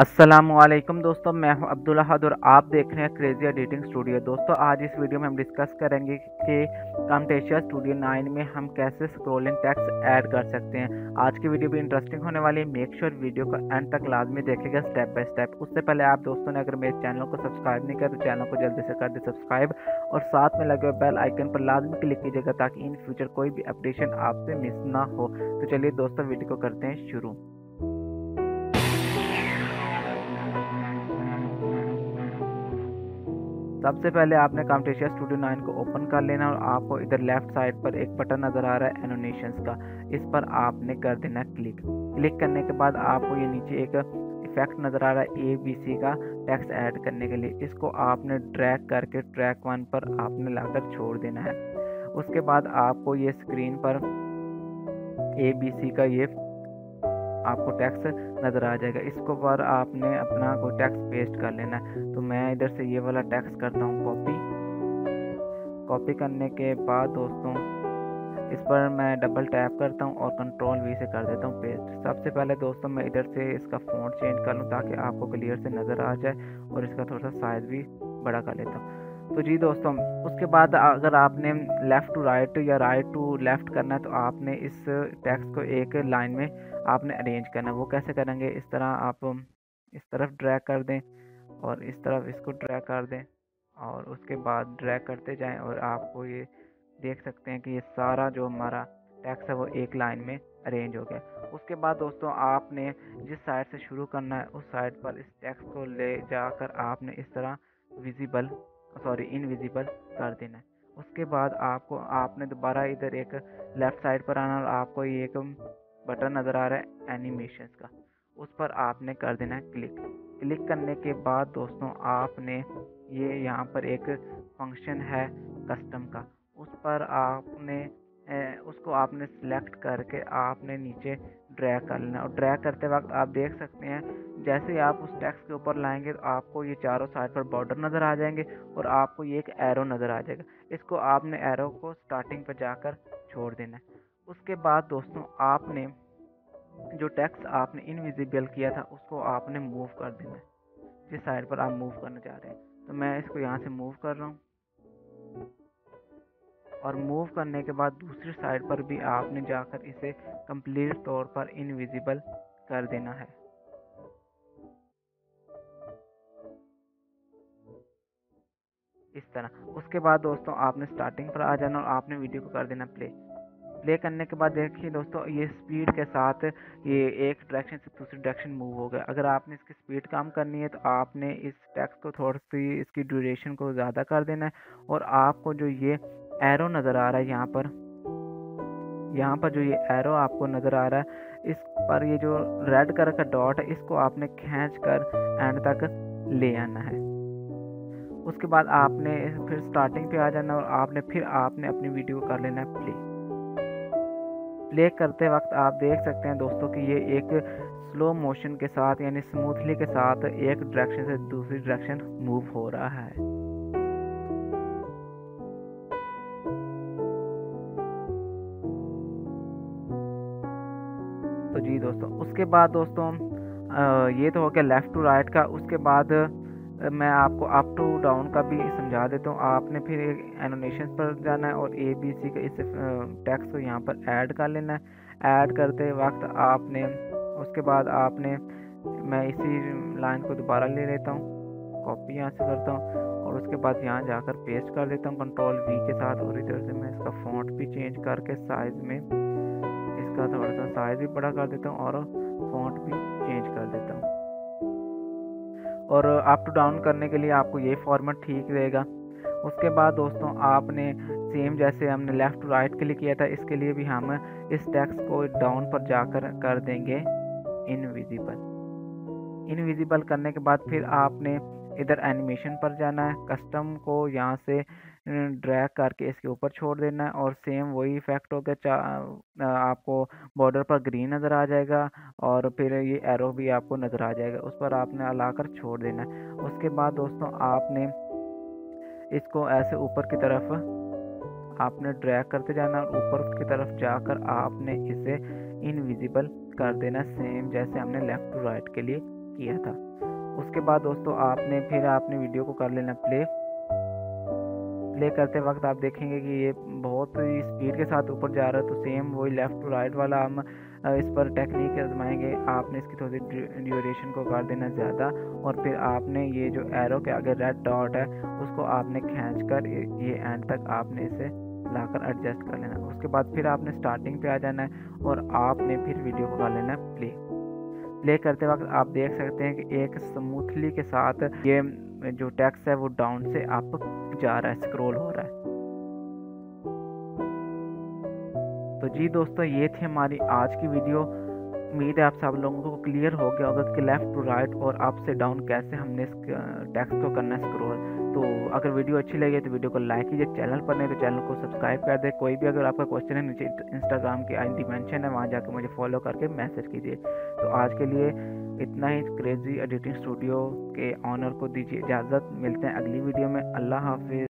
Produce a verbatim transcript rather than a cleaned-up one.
अस्सलामुअलैकुम दोस्तों, मैं हूं अब्दुल अहद और आप देख रहे हैं क्रेजी एडिटिंग स्टूडियो। दोस्तों आज इस वीडियो में हम डिस्कस करेंगे कि Camtasia Studio नाइन में हम कैसे स्क्रॉलिंग टेक्स्ट ऐड कर सकते हैं। आज की वीडियो भी इंटरेस्टिंग होने वाली है। मेक श्योर वीडियो को एंड तक लाजमी देखेगा स्टेप बाय स्टेप। उससे पहले आप दोस्तों ने अगर मेरे चैनल को सब्सक्राइब नहीं किया तो चैनल को जल्दी से कर दें सब्सक्राइब और साथ में लगे हुए बेल आइकन पर लाजमी क्लिक कीजिएगा ताकि इन फ्यूचर कोई भी अपडेशन आपसे मिस ना हो। तो चलिए दोस्तों वीडियो को करते हैं शुरू। सबसे पहले आपने Camtasia Studio नाइन को ओपन कर लेना और आपको इधर लेफ्ट साइड पर एक बटन नज़र आ रहा है एनिमेशंस का, इस पर आपने कर देना क्लिक। क्लिक करने के बाद आपको ये नीचे एक इफेक्ट नज़र आ रहा है ए बी सी का टेक्स्ट ऐड करने के लिए, इसको आपने ड्रैग करके ट्रैक वन पर आपने लाकर छोड़ देना है। उसके बाद आपको ये स्क्रीन पर ए बी सी का ये आपको टैक्स नज़र आ जाएगा, इसको पर आपने अपना कोई टैक्स पेस्ट कर लेना है। तो मैं इधर से ये वाला टैक्स करता हूँ कॉपी। कॉपी करने के बाद दोस्तों इस पर मैं डबल टैप करता हूँ और कंट्रोल वी से कर देता हूँ पेस्ट। सबसे पहले दोस्तों मैं इधर से इसका फ़ॉन्ट चेंज कर लूँ ताकि आपको क्लियर से नज़र आ जाए और इसका थोड़ा सा साइज़ भी बड़ा कर लेता हूँ। तो जी दोस्तों उसके बाद अगर आपने लेफ़्ट टू राइट या राइट टू लेफ़्ट करना है तो आपने इस टेक्स्ट को एक लाइन में आपने अरेंज करना है। वो कैसे करेंगे, इस तरह आप इस तरफ ड्रैग कर दें और इस तरफ इसको ड्रैग कर दें और उसके बाद ड्रैग करते जाएं और आपको ये देख सकते हैं कि ये सारा जो हमारा टेक्स्ट है वो एक लाइन में अरेंज हो गया। उसके बाद दोस्तों आपने जिस साइड से शुरू करना है उस साइड पर इस टेक्स्ट को ले जाकर आपने इस तरह विजिबल सॉरी इनविजिबल कर देना है। उसके बाद आपको आपने दोबारा इधर एक लेफ़्ट साइड पर आना और आपको ये एक बटन नज़र आ रहा है एनिमेशंस का, उस पर आपने कर देना है क्लिक। क्लिक करने के बाद दोस्तों आपने ये यहाँ पर एक फंक्शन है कस्टम का, उस पर आपने ए, उसको आपने सेलेक्ट करके आपने नीचे ड्रैग कर लेना और ड्रैग करते वक्त आप देख सकते हैं जैसे ही आप उस टेक्स्ट के ऊपर लाएंगे तो आपको ये चारों साइड पर बॉर्डर नज़र आ जाएंगे और आपको ये एक एरो नज़र आ जाएगा। इसको आपने एरो को स्टार्टिंग पर जाकर छोड़ देना है। उसके बाद दोस्तों आपने जो टेक्स्ट आपने इनविजिबल किया था उसको आपने मूव कर देना है जिस साइड पर आप मूव करना चाह रहे हैं। तो मैं इसको यहाँ से मूव कर रहा हूँ और मूव करने के बाद दूसरी साइड पर भी आपने जाकर इसे कंप्लीट तौर पर इनविजिबल कर देना है। इस तरह उसके बाद दोस्तों आपने स्टार्टिंग पर आ जाना और आपने वीडियो को कर देना प्ले। प्ले करने के बाद देखिए दोस्तों ये स्पीड के साथ ये एक डायरेक्शन से दूसरी डायरेक्शन मूव हो गया। अगर आपने इसकी स्पीड कम करनी है तो आपने इस टेक्स्ट को थोड़ी सी इसकी ड्यूरेशन को ज़्यादा कर देना है और आपको जो ये एरो नज़र आ रहा है यहाँ पर यहाँ पर जो ये एरो आपको नज़र आ रहा है इस पर ये जो रेड कलर का डॉट है इसको आपने खींच कर एंड तक ले आना है। उसके बाद आपने फिर स्टार्टिंग पे आ जाना और आपने फिर आपने अपनी वीडियो कर लेना है प्ले। प्ले करते वक्त आप देख सकते हैं दोस्तों कि ये एक स्लो मोशन के साथ यानी स्मूथली के साथ एक डायरेक्शन से दूसरी डायरेक्शन मूव हो रहा है। तो जी दोस्तों उसके बाद दोस्तों ये तो हो गया लेफ़्ट टू राइट का। उसके बाद मैं आपको अप टू डाउन का भी समझा देता हूँ। आपने फिर एनिमेशन पर जाना है और ए बी सी का इस टेक्स्ट को यहाँ पर ऐड कर लेना है। ऐड करते वक्त आपने उसके बाद आपने मैं इसी लाइन को दोबारा ले लेता हूँ, कॉपी यहाँ से करता हूँ और उसके बाद यहाँ जाकर पेस्ट कर देता हूँ कंट्रोल वी के साथ और इधर से मैं इसका फॉन्ट भी चेंज करके साइज़ में इसका थोड़ा सा साइज़ भी बड़ा कर देता हूँ और फॉन्ट भी चेंज कर देता हूँ। और अप टू डाउन करने के लिए आपको ये फॉर्मेट ठीक रहेगा। उसके बाद दोस्तों आपने सेम जैसे हमने लेफ़्ट टू राइट के लिए किया था इसके लिए भी हम इस टेक्स्ट को डाउन पर जाकर कर देंगे इनविजिबल। इनविजिबल करने के बाद फिर आपने इधर एनिमेशन पर जाना है, कस्टम को यहाँ से ड्रैग करके इसके ऊपर छोड़ देना है और सेम वही इफेक्ट हो गया। आपको बॉर्डर पर ग्रीन नज़र आ जाएगा और फिर ये एरो भी आपको नज़र आ जाएगा, उस पर आपने लाकर छोड़ देना है। उसके बाद दोस्तों आपने इसको ऐसे ऊपर की तरफ आपने ड्रैग करते जाना और ऊपर की तरफ जाकर आपने इसे इनविजिबल कर देना सेम जैसे हमने लेफ़्ट टू राइट के लिए किया था। उसके बाद दोस्तों आपने फिर आपने वीडियो को कर लेना प्ले। प्ले करते वक्त आप देखेंगे कि ये बहुत ही स्पीड के साथ ऊपर जा रहा है, तो सेम वही लेफ़्ट टू राइट वाला हम इस पर टेक्निक आजमाएंगे। आपने इसकी थोड़ी ड्यूरेशन को कर देना ज़्यादा, और फिर आपने ये जो एरो के आगे रेड डॉट है उसको आपने खींचकर ये एंड तक आपने इसे लाकर एडजस्ट कर लेना। उसके बाद फिर आपने स्टार्टिंग पे आ जाना है और आपने फिर वीडियो को कर लेना है प्ले। प्ले करते वक्त आप देख सकते हैं कि एक स्मूथली के साथ ये जो टेक्स्ट है वो डाउन से अप जा रहा है, स्क्रॉल हो रहा है। तो जी दोस्तों, ये थी हमारी आज की वीडियो। उम्मीद है आप सब लोगों को क्लियर हो गया होगा कि लेफ़्ट टू राइट और अप से डाउन कैसे हमने इस टेक्स्ट को करना है स्क्रॉल। तो अगर वीडियो अच्छी लगी तो वीडियो को लाइक कीजिए, चैनल पर नहीं तो चैनल को सब्सक्राइब कर दे। कोई भी अगर आपका क्वेश्चन है, नीचे इंस्टाग्राम की आईडी मेंशन है, वहाँ जाकर मुझे फॉलो करके मैसेज कीजिए। तो आज के लिए इतना ही। क्रेजी एडिटिंग स्टूडियो के ऑनर को दीजिए इजाज़त। मिलते हैं अगली वीडियो में। अल्लाह हाफिज़।